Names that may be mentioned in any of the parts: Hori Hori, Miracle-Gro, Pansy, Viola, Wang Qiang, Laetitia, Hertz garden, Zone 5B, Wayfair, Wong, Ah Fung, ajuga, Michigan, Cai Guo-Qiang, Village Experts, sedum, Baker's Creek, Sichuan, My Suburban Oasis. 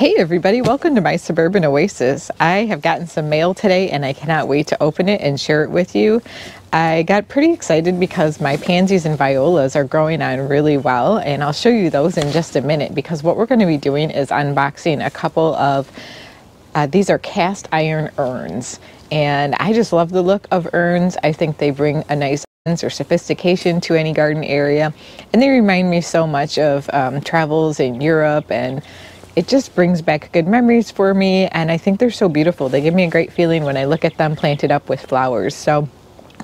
Hey everybody, welcome to My Suburban Oasis. I have gotten some mail today and I cannot wait to open it and share it with you. I got pretty excited because my pansies and violas are growing on really well, and I'll show you those in just a minute because what we're going to be doing is unboxing a couple of these are cast iron urns, and I just love the look of urns. I think they bring a nice or sophistication to any garden area, and they remind me so much of travels in Europe, and it just brings back good memories for me. And I think they're so beautiful. They give me a great feeling when I look at them planted up with flowers. So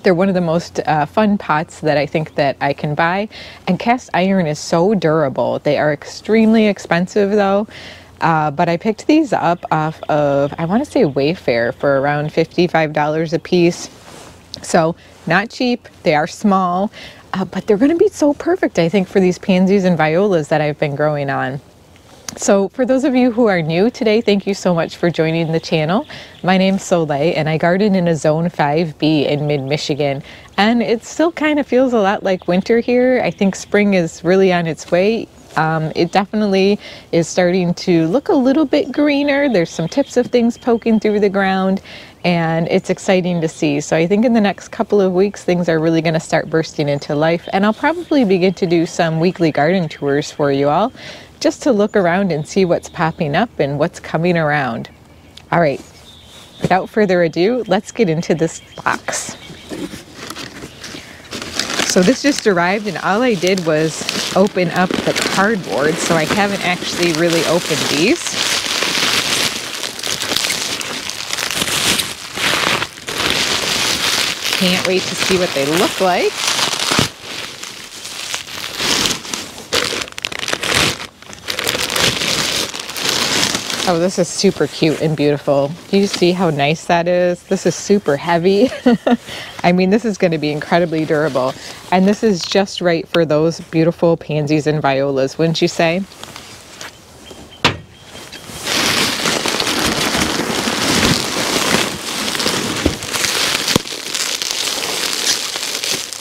they're one of the most fun pots that I think that I can buy. And cast iron is so durable. They are extremely expensive though. But I picked these up off of, I want to say Wayfair, for around $55 a piece. So not cheap. They are small, but they're going to be so perfect, I think, for these pansies and violas that I've been growing on. So for those of you who are new today, thank you so much for joining the channel. My name's Soleil and I garden in a Zone 5B in mid-Michigan, and it still kind of feels a lot like winter here. I think spring is really on its way. It definitely is starting to look a little bit greener. There's some tips of things poking through the ground, and it's exciting to see. So I think in the next couple of weeks, things are really going to start bursting into life, and I'll probably begin to do some weekly garden tours for you all, just to look around and see what's popping up and what's coming around. All right, without further ado, let's get into this box. So this just arrived, and all I did was open up the cardboard, so I haven't actually really opened these. Can't wait to see what they look like. Oh, this is super cute and beautiful. Do you see how nice that is? This is super heavy. I mean, this is going to be incredibly durable. And this is just right for those beautiful pansies and violas, wouldn't you say?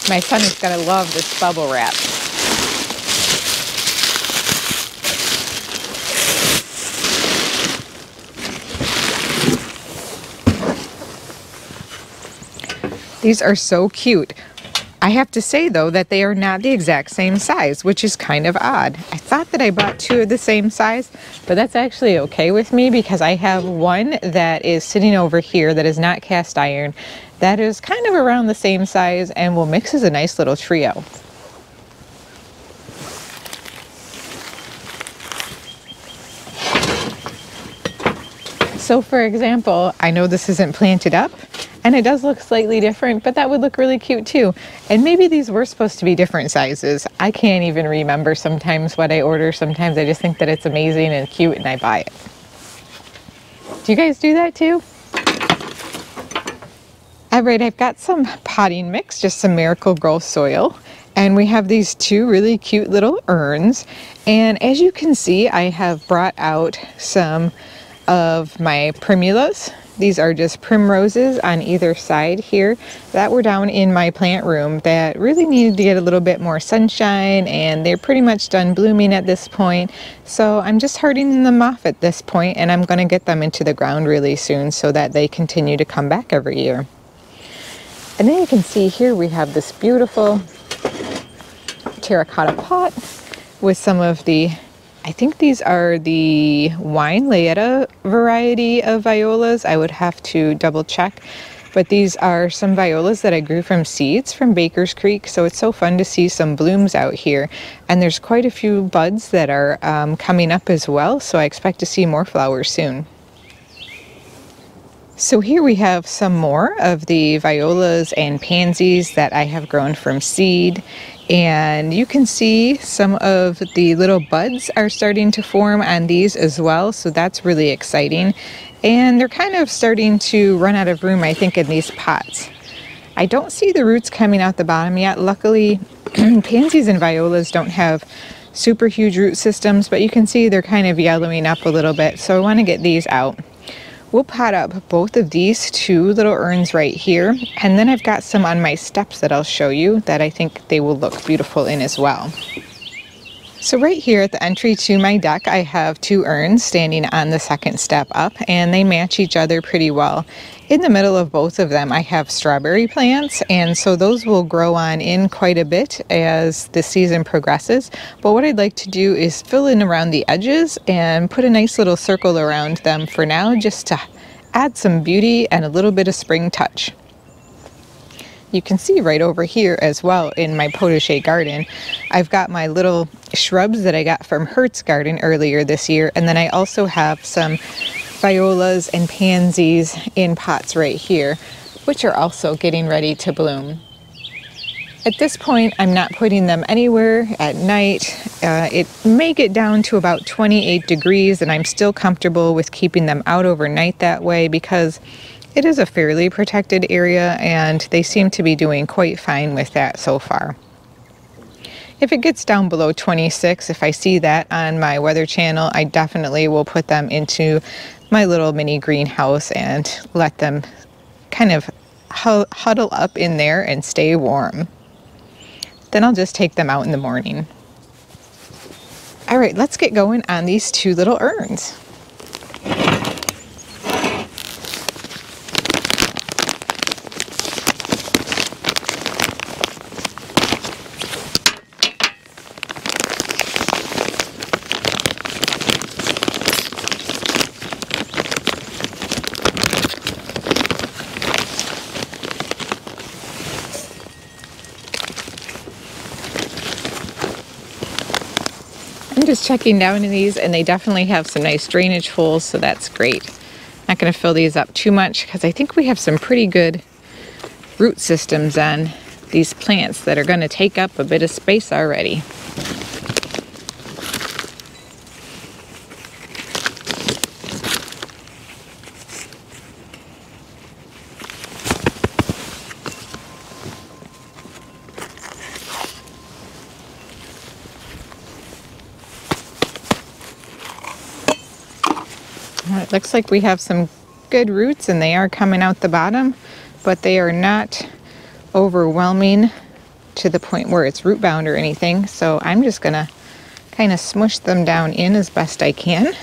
My son is going to love this bubble wrap. These are so cute. I have to say though that they are not the exact same size, which is kind of odd. I thought that I bought two of the same size, but that's actually okay with me because I have one that is sitting over here that is not cast iron, that is kind of around the same size and will mix as a nice little trio. So for example, I know this isn't planted up, and it does look slightly different, but that would look really cute too. And maybe these were supposed to be different sizes. I can't even remember sometimes what I order. Sometimes I just think that it's amazing and cute and I buy it. Do you guys do that too? All right, I've got some potting mix, just some Miracle-Gro soil. And we have these two really cute little urns. And as you can see, I have brought out some of my primulas. These are just primroses on either side here that were down in my plant room that really needed to get a little bit more sunshine, and they're pretty much done blooming at this point. So I'm just hardening them off at this point, and I'm going to get them into the ground really soon so that they continue to come back every year. And then you can see here we have this beautiful terracotta pot with some of the, I think these are the wine Laetitia variety of violas. I would have to double check, but these are some violas that I grew from seeds from Baker's Creek. So it's so fun to see some blooms out here, and there's quite a few buds that are coming up as well. So I expect to see more flowers soon. So here we have some more of the violas and pansies that I have grown from seed. And you can see some of the little buds are starting to form on these as well, so that's really exciting. And they're kind of starting to run out of room, I think, in these pots. I don't see the roots coming out the bottom yet. Luckily, pansies and violas don't have super huge root systems, but you can see they're kind of yellowing up a little bit, so I want to get these out. We'll pot up both of these two little urns right here, and then I've got some on my steps that I'll show you that I think they will look beautiful in as well. So right here at the entry to my deck, I have two urns standing on the second step up, and they match each other pretty well. In the middle of both of them, I have strawberry plants, and so those will grow on in quite a bit as the season progresses. But what I'd like to do is fill in around the edges and put a nice little circle around them for now, just to add some beauty and a little bit of spring touch. You can see right over here as well in my potager garden, I've got my little shrubs that I got from Hertz Garden earlier this year, and then I also have some violas and pansies in pots right here, which are also getting ready to bloom. At this point, I'm not putting them anywhere at night. It may get down to about 28 degrees, and I'm still comfortable with keeping them out overnight that way because it is a fairly protected area, and they seem to be doing quite fine with that so far. If it gets down below 26, if I see that on my weather channel, I definitely will put them into my little mini greenhouse and let them kind of huddle up in there and stay warm. Then I'll just take them out in the morning. All right, let's get going on these two little urns. Just checking down in these, and they definitely have some nice drainage holes, so that's great. Not going to fill these up too much because I think we have some pretty good root systems on these plants that are going to take up a bit of space already. It looks like we have some good roots, and they are coming out the bottom, but they are not overwhelming to the point where it's root bound or anything. So I'm just gonna kind of smush them down in as best I can.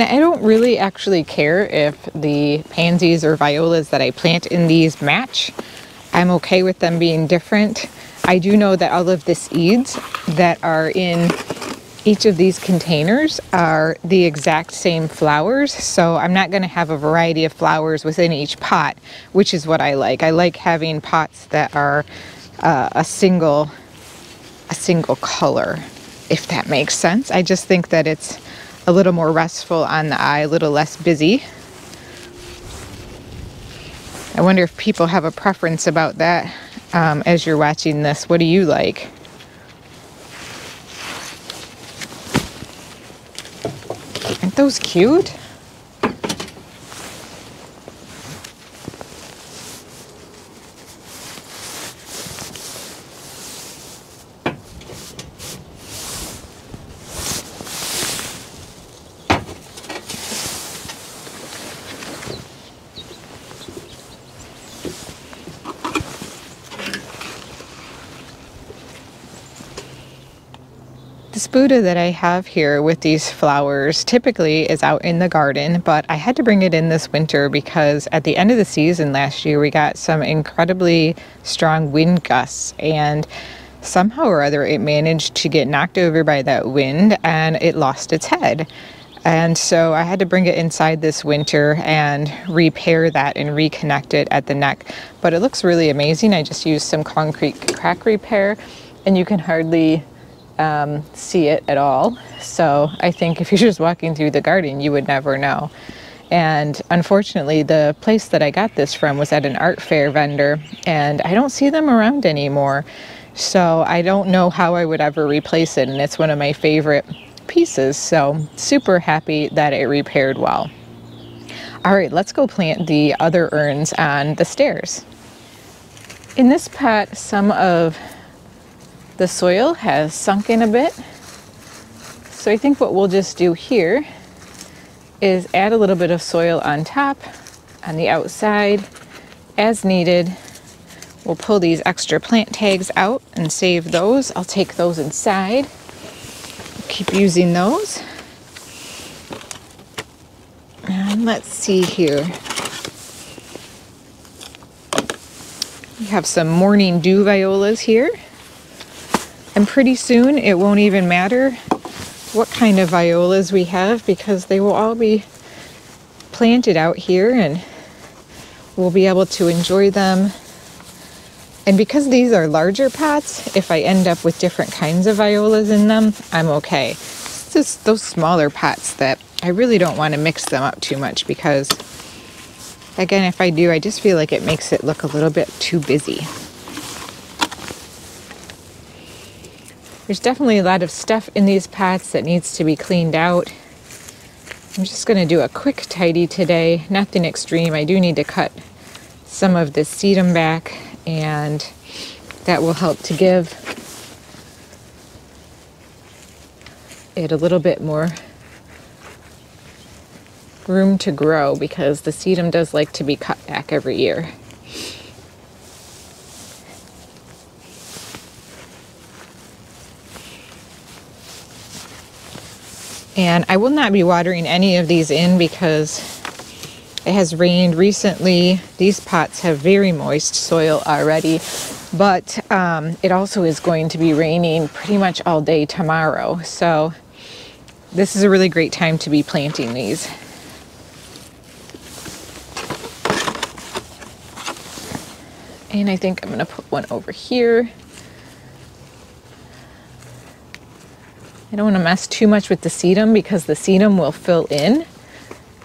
And I don't really actually care if the pansies or violas that I plant in these match. I'm okay with them being different. I do know that all of the seeds that are in each of these containers are the exact same flowers, so I'm not going to have a variety of flowers within each pot, which is what I like. I like having pots that are a single color, if that makes sense. I just think that it's a little more restful on the eye, a little less busy. I wonder if people have a preference about that as you're watching this. What do you like? Aren't those cute? This Buddha that I have here with these flowers typically is out in the garden, but I had to bring it in this winter because at the end of the season last year we got some incredibly strong wind gusts, and somehow or other it managed to get knocked over by that wind and it lost its head. And so I had to bring it inside this winter and repair that and reconnect it at the neck. But it looks really amazing. I just used some concrete crack repair, and you can hardly see it at all. So I think if you're just walking through the garden, you would never know. And unfortunately, the place that I got this from was at an art fair vendor, and I don't see them around anymore. So I don't know how I would ever replace it, and it's one of my favorite pieces. So super happy that it repaired well. All right, let's go plant the other urns on the stairs. In this pot, some of The soil has sunk in a bit. So I think what we'll just do here is add a little bit of soil on top, on the outside, as needed. We'll pull these extra plant tags out and save those. I'll take those inside. Keep using those. And let's see here. We have some morning dew violas here. And pretty soon it won't even matter what kind of violas we have, because they will all be planted out here and we'll be able to enjoy them. And because these are larger pots, if I end up with different kinds of violas in them, I'm okay. It's just those smaller pots that I really don't want to mix them up too much, because again, if I do, I just feel like it makes it look a little bit too busy. There's definitely a lot of stuff in these pots that needs to be cleaned out. I'm just going to do a quick tidy today, nothing extreme. I do need to cut some of this sedum back, and that will help to give it a little bit more room to grow, because the sedum does like to be cut back every year. And I will not be watering any of these in because it has rained recently. These pots have very moist soil already, but it also is going to be raining pretty much all day tomorrow. So this is a really great time to be planting these. And I think I'm gonna put one over here. I don't want to mess too much with the sedum because the sedum will fill in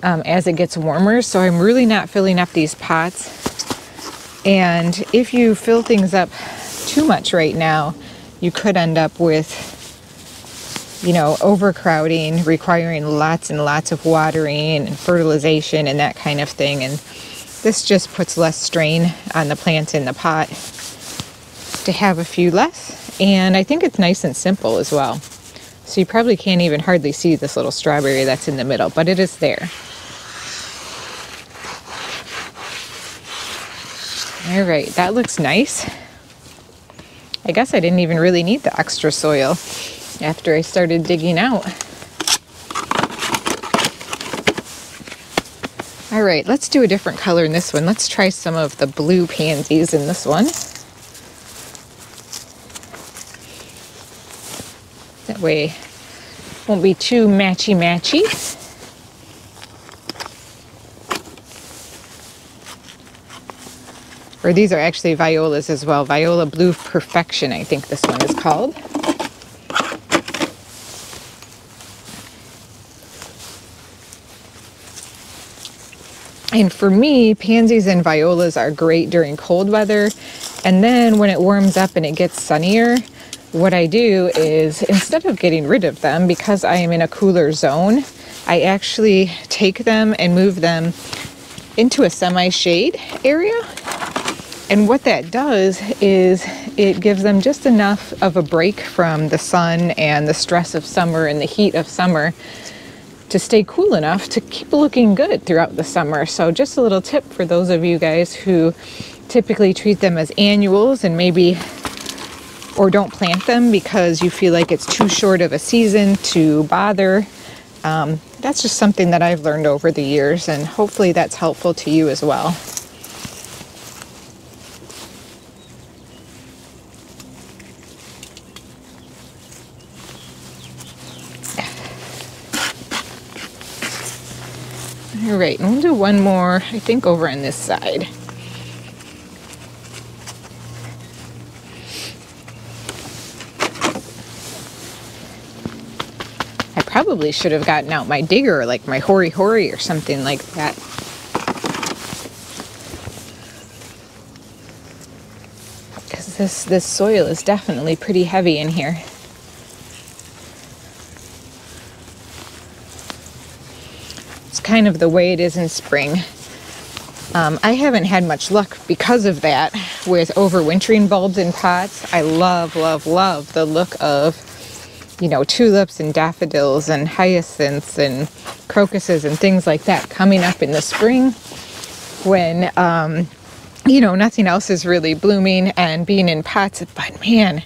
as it gets warmer. So I'm really not filling up these pots. And if you fill things up too much right now, you could end up with, you know, overcrowding, requiring lots and lots of watering and fertilization and that kind of thing. And this just puts less strain on the plants in the pot to have a few less. And I think it's nice and simple as well. So you probably can't even hardly see this little strawberry that's in the middle, but it is there. All right, that looks nice. I guess I didn't even really need the extra soil after I started digging out. All right, let's do a different color in this one. Let's try some of the blue pansies in this one. That way won't be too matchy-matchy. Or these are actually violas as well. Viola Blue Perfection, I think this one is called. And for me, pansies and violas are great during cold weather. And then when it warms up and it gets sunnier, what I do is, instead of getting rid of them, because I am in a cooler zone, I actually take them and move them into a semi-shade area. And what that does is it gives them just enough of a break from the sun and the stress of summer and the heat of summer to stay cool enough to keep looking good throughout the summer. So just a little tip for those of you guys who typically treat them as annuals and maybe or don't plant them because you feel like it's too short of a season to bother. That's just something that I've learned over the years, and hopefully that's helpful to you as well. All right, and we'll do one more, I think, over on this side. Probably should have gotten out my digger, like my Hori Hori or something like that. Because this soil is definitely pretty heavy in here. It's kind of the way it is in spring. I haven't had much luck because of that with overwintering bulbs in pots. I love, love, love the look of, you know, tulips and daffodils and hyacinths and crocuses and things like that coming up in the spring when, you know, nothing else is really blooming and being in pots. But man,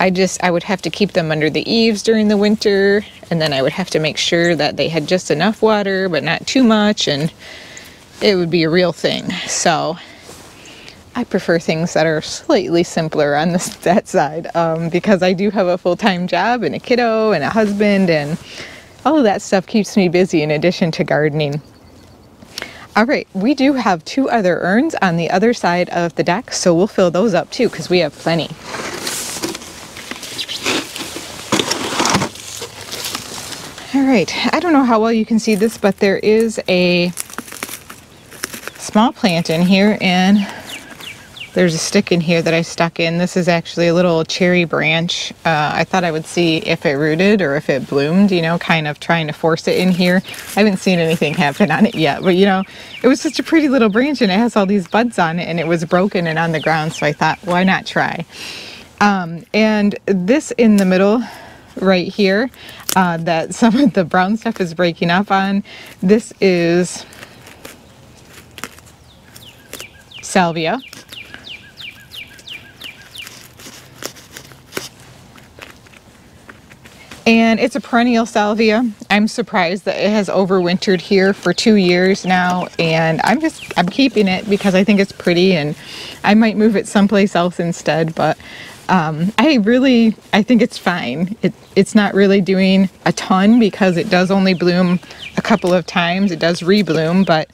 I would have to keep them under the eaves during the winter, and then I would have to make sure that they had just enough water but not too much, and it would be a real thing. So I prefer things that are slightly simpler on that side, because I do have a full-time job and a kiddo and a husband, and all of that stuff keeps me busy in addition to gardening. All right, we do have two other urns on the other side of the deck, so we'll fill those up too because we have plenty. All right, I don't know how well you can see this, but there is a small plant in here, and there's a stick in here that I stuck in. This is actually a little cherry branch. I thought I would see if it rooted or if it bloomed, you know, kind of trying to force it in here. I haven't seen anything happen on it yet, but you know, it was such a pretty little branch and it has all these buds on it, and it was broken and on the ground, so I thought, why not try? And this in the middle right here, that some of the brown stuff is breaking up on, this is salvia. And it's a perennial salvia. I'm surprised that it has overwintered here for 2 years now, and I'm keeping it because I think it's pretty, and I might move it someplace else instead, but I think it's fine. It's not really doing a ton because it does only bloom a couple of times. It does rebloom, but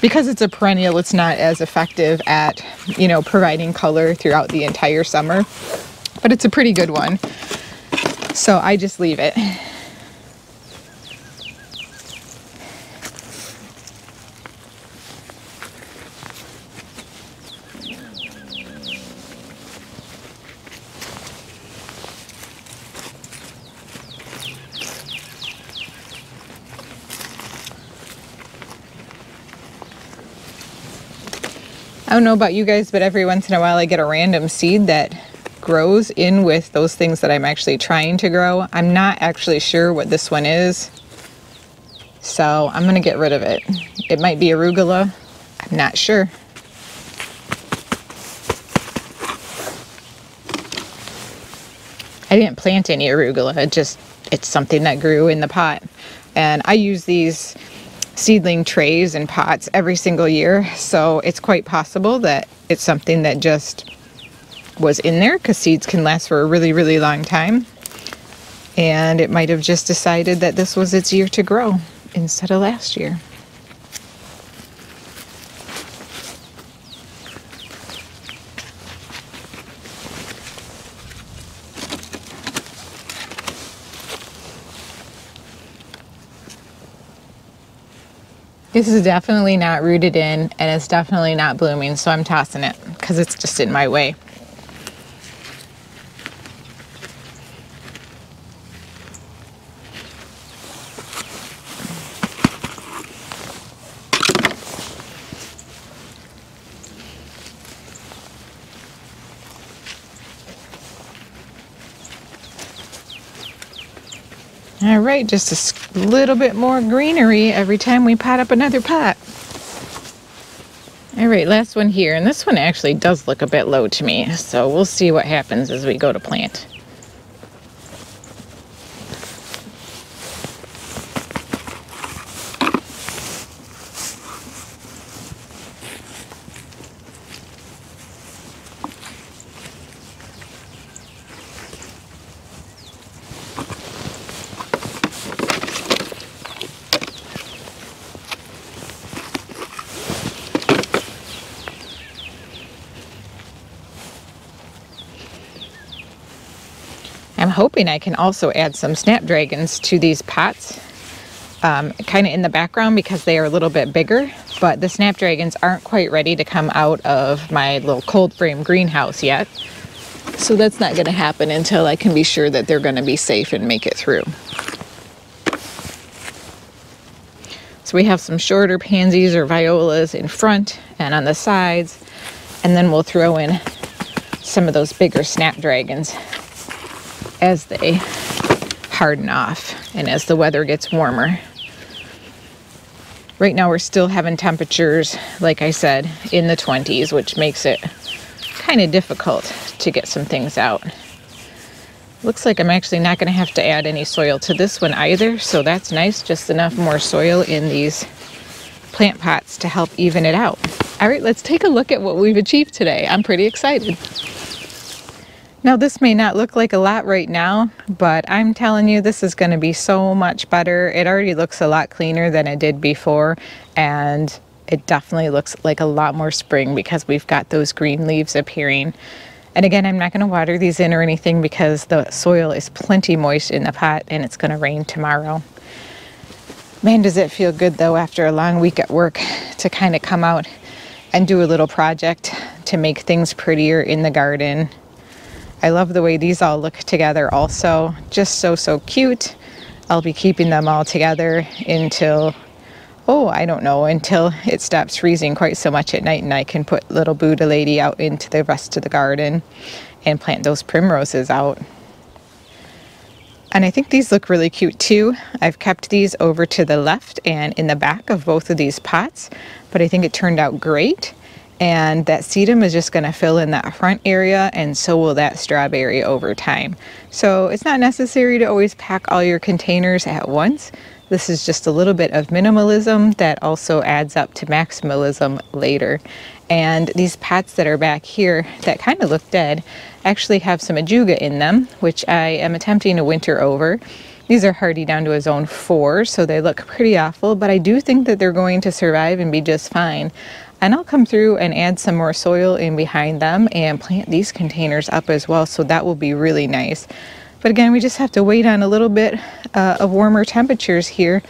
because it's a perennial, it's not as effective at, you know, providing color throughout the entire summer, but it's a pretty good one. So I just leave it. I don't know about you guys, but every once in a while I get a random seed that grows in with those things that I'm actually trying to grow. I'm not actually sure what this one is, so I'm gonna get rid of it. It might be arugula, I'm not sure. I didn't plant any arugula, it's something that grew in the pot. And I use these seedling trays and pots every single year, so it's quite possible that it's something that just was in there, because seeds can last for a really, really long time, and it might have just decided that this was its year to grow instead of last year. This is definitely not rooted in, and it's definitely not blooming, so I'm tossing it because it's just in my way. All right, just a little bit more greenery every time we pot up another pot. All right, last one here, and this one actually does look a bit low to me, so we'll see what happens as we go to plant. I'm hoping I can also add some snapdragons to these pots, kind of in the background because they are a little bit bigger, but the snapdragons aren't quite ready to come out of my little cold frame greenhouse yet. So that's not gonna happen until I can be sure that they're gonna be safe and make it through. So we have some shorter pansies or violas in front and on the sides, And then we'll throw in some of those bigger snapdragons as they harden off and as the weather gets warmer. Right now we're still having temperatures, like I said, in the 20s, which makes it kind of difficult to get some things out. Looks like I'm actually not going to have to add any soil to this one either, so that's nice. Just enough more soil in these plant pots to help even it out. All right, let's take a look at what we've achieved today. I'm pretty excited. Now, this may not look like a lot right now, but I'm telling you, this is going to be so much better. It already looks a lot cleaner than it did before, and it definitely looks like a lot more spring because we've got those green leaves appearing. And again, I'm not going to water these in or anything because the soil is plenty moist in the pot and it's going to rain tomorrow. Man, does it feel good though after a long week at work to kind of come out and do a little project to make things prettier in the garden. I love the way these all look together also. Just so cute. I'll be keeping them all together until, oh, I don't know, until it stops freezing quite so much at night and I can put little Buddha lady out into the rest of the garden and plant those primroses out. And I think these look really cute too. I've kept these over to the left and in the back of both of these pots, but I think it turned out great. And that sedum is just gonna fill in that front area, and so will that strawberry over time. So it's not necessary to always pack all your containers at once. This is just a little bit of minimalism that also adds up to maximalism later. And these pots that are back here that kind of look dead actually have some ajuga in them, which I am attempting to winter over. These are hardy down to a zone 4, so they look pretty awful, but I do think that they're going to survive and be just fine. And I'll come through and add some more soil in behind them and plant these containers up as well, so that will be really nice. But again, we just have to wait on a little bit of warmer temperatures here,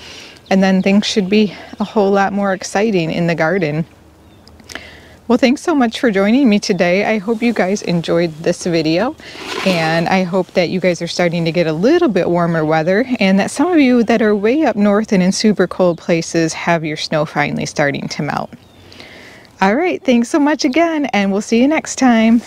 and then things should be a whole lot more exciting in the garden. Well, thanks so much for joining me today. I hope you guys enjoyed this video, and I hope that you guys are starting to get a little bit warmer weather, and that some of you that are way up north and in super cold places have your snow finally starting to melt. All right, thanks so much again, and we'll see you next time.